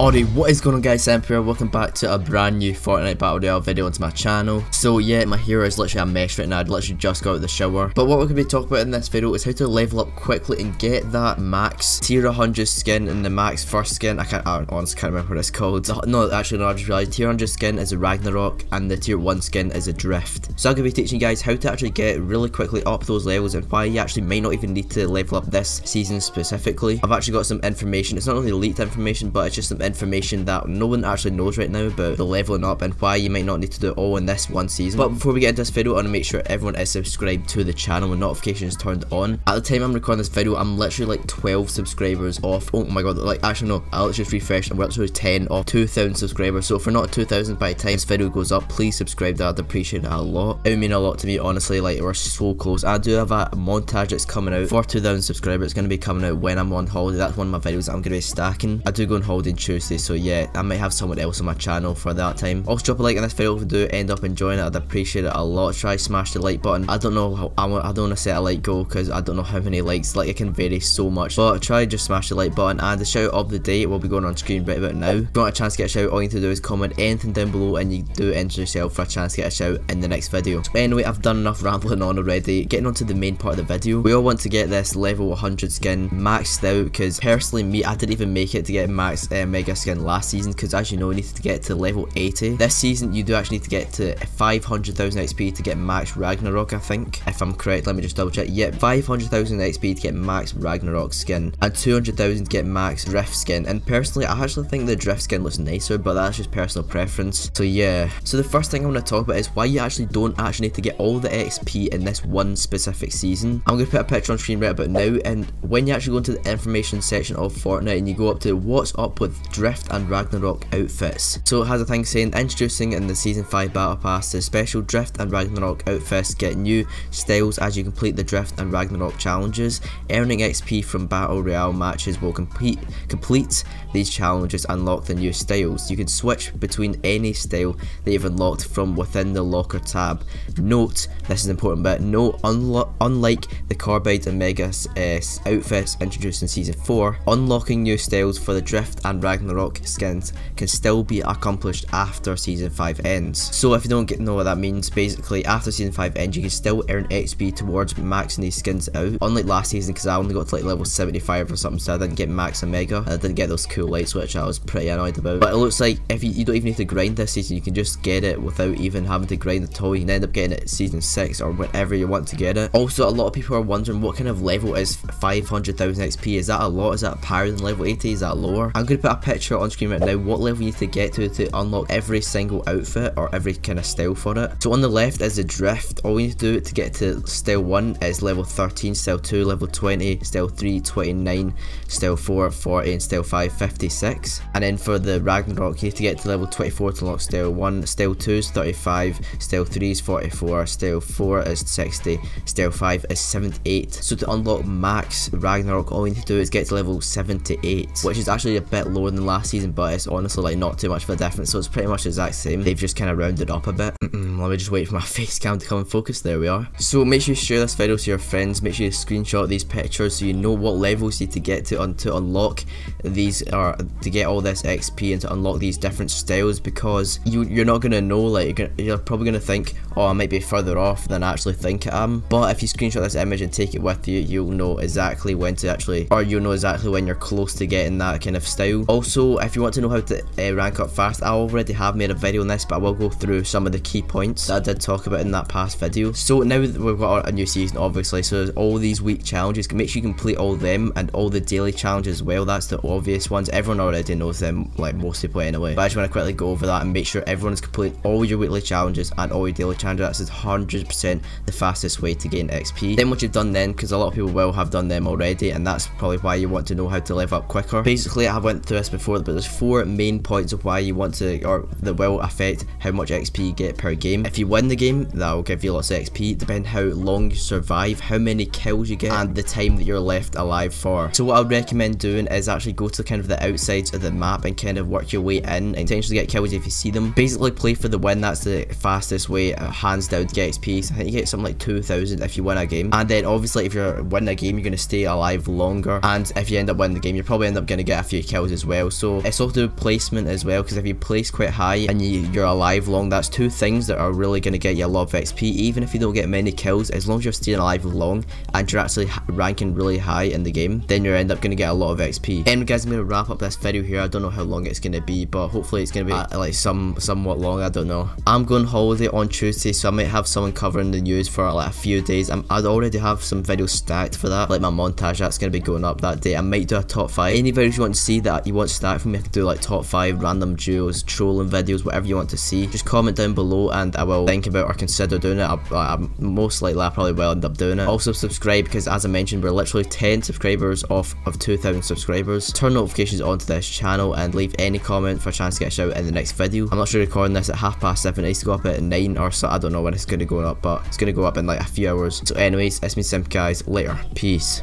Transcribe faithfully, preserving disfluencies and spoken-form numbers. Alright, what is going on guys, I'm Pierre. Welcome back to a brand new Fortnite Battle Royale video onto my channel. So yeah, my hero is literally a mess right now. I'd literally just got out of the shower. But what we're going to be talking about in this video is how to level up quickly and get that max tier one hundred skin and the max first skin. I can't, I honestly can't remember what it's called. No, actually no, I just realised tier one hundred skin is a Ragnarok and the tier one skin is a Drift. So I'm going to be teaching you guys how to actually get really quickly up those levels and why you actually may not even need to level up this season specifically. I've actually got some information. It's not really leaked information, but it's just some information that no one actually knows right now about the leveling up and why you might not need to do it all in this one season. But before we get into this video, I want to make sure everyone is subscribed to the channel and notifications turned on. At the time I'm recording this video, I'm literally like twelve subscribers off. Oh my god, like actually no, I'll just refresh and we're actually ten off two thousand subscribers. So if we're not two thousand by the time this video goes up, please subscribe. I'd appreciate it a lot. It would mean a lot to me, honestly. Like, we're so close. I do have a montage that's coming out for two thousand subscribers. It's going to be coming out when I'm on holiday. That's one of my videos that I'm going to be stacking. I do go on holiday in Tuesday, so yeah, I might have someone else on my channel for that time. Also drop a like on this video if you do end up enjoying it. I'd appreciate it a lot. Try smash the like button. I don't know how I want I don't want to set a like goal because I don't know how many likes, like it can vary so much, but try just smash the like button. And the shout of the day will be going on screen right about now. If you want a chance to get a shout, all you need to do is comment anything down below and you do enter yourself for a chance to get a shout in the next video. So anyway, I've done enough rambling on already. Getting on to the main part of the video, we all want to get this level one hundred skin maxed out because personally me, I didn't even make it to get maxed um, Omega skin last season because as you know you need to get to level eighty. This season you do actually need to get to five hundred thousand X P to get max Ragnarok, I think. If I'm correct, let me just double check. Yep, five hundred thousand X P to get max Ragnarok skin and two hundred thousand to get max Drift skin. And personally I actually think the Drift skin looks nicer, but that's just personal preference. So yeah. So the first thing I want to talk about is why you actually don't actually need to get all the X P in this one specific season. I'm going to put a picture on screen right about now, and when you actually go into the information section of Fortnite and you go up to what's up with Drift and Ragnarok outfits. So it has a thing saying introducing in the season five battle pass the special Drift and Ragnarok outfits, get new styles as you complete the Drift and Ragnarok challenges. Earning X P from battle royale matches will complete complete these challenges, unlock the new styles. You can switch between any style that you've unlocked from within the locker tab. Note, this is an important bit, no unlike the Carbide and Omega uh, outfits introduced in season four, unlocking new styles for the Drift and Ragnarok skins can still be accomplished after season five ends. So if you don't get know what that means, basically after season five ends you can still earn X P towards maxing these skins out, unlike last season because I only got to like level seventy-five or something, so I didn't get max Omega and I didn't get those cool lights, which I was pretty annoyed about. But it looks like if you, you don't even need to grind this season, you can just get it without even having to grind at all. You can end up getting it season six or whenever you want to get it. Also a lot of people are wondering what kind of level is five hundred thousand X P. Is that a lot? Is that higher than level eighty? Is that lower? I'm going to put a picture on screen right now what level you need to get to to unlock every single outfit or every kind of style for it. So on the left is the Drift. All you need to do to get to style one is level thirteen, style two, level twenty, style three, twenty-nine, style four, forty, and style five, fifty-six. And then for the Ragnarok you need to get to level twenty-four to unlock style one, style two is thirty-five, style three is forty-four, style four is sixty, style five is seventy-eight. So to unlock max Ragnarok all you need to do is get to level seventy-eight, which is actually a bit lower than last season, but it's honestly like not too much of a difference, so it's pretty much the exact same. They've just kind of rounded up a bit. Mm-mm, let me just wait for my face cam to come and focus. There we are. So make sure you share this video to your friends, make sure you screenshot these pictures so you know what levels you need to get to un to unlock these or to get all this X P and to unlock these different styles, because you, you're not going to know, like you're, gonna, you're probably going to think, oh I might be further off than I actually think I am. But if you screenshot this image and take it with you, you'll know exactly when to actually, or you'll know exactly when you're close to getting that kind of style. Also if you want to know how to uh, rank up fast, I already have made a video on this, but I will go through some of the key points that I did talk about in that past video. So now that we've got a new season obviously, so there's all these week challenges, make sure you complete all them and all the daily challenges as well. That's the obvious ones, everyone already knows them, like most people anyway, but I just want to quickly go over that and make sure everyone's completed all your weekly challenges and all your daily challenges. That's one hundred percent the fastest way to gain X P. Then what you've done then, because a lot of people will have done them already, and that's probably why you want to know how to level up quicker. Basically I went through this before, but there's four main points of why you want to, or that will affect how much X P you get per game. If you win the game, that will give you lots of X P, depending how long you survive, how many kills you get, and the time that you're left alive for. So what I would recommend doing is actually go to kind of the outsides of the map and kind of work your way in and potentially get kills if you see them. Basically play for the win, that's the fastest way, hands down, to get X P. So I think you get something like two thousand if you win a game. And then obviously if you're winning a game, you're going to stay alive longer, and if you end up winning the game, you probably end up going to get a few kills as well. also it's also the placement as well, because if you place quite high and you, you're alive long, that's two things that are really going to get you a lot of X P. Even if you don't get many kills, as long as you're staying alive long and you're actually ranking really high in the game, then you're end up going to get a lot of X P. Anyway guys, I'm going to wrap up this video here. I don't know how long it's going to be, but hopefully it's going to be uh, like some somewhat long, I don't know. I'm going holiday on Tuesday, so I might have someone covering the news for like a few days. I'm, I'd already have some videos stacked for that, like my montage that's going to be going up that day. I might do a top five. Any videos you want to see that you want stacked from me, I can do like top five random duos, trolling videos, whatever you want to see. Just comment down below and I will think about or consider doing it. I, I, I most likely I probably will end up doing it. Also subscribe, because as I mentioned, we're literally ten subscribers off of two thousand subscribers. Turn notifications on to this channel and leave any comment for a chance to get a shout in the next video. I'm actually recording this at half past seven. I used to go up at nine or so. I don't know when it's going to go up, but it's going to go up in like a few hours. So anyways, it's been Simp guys, later, peace.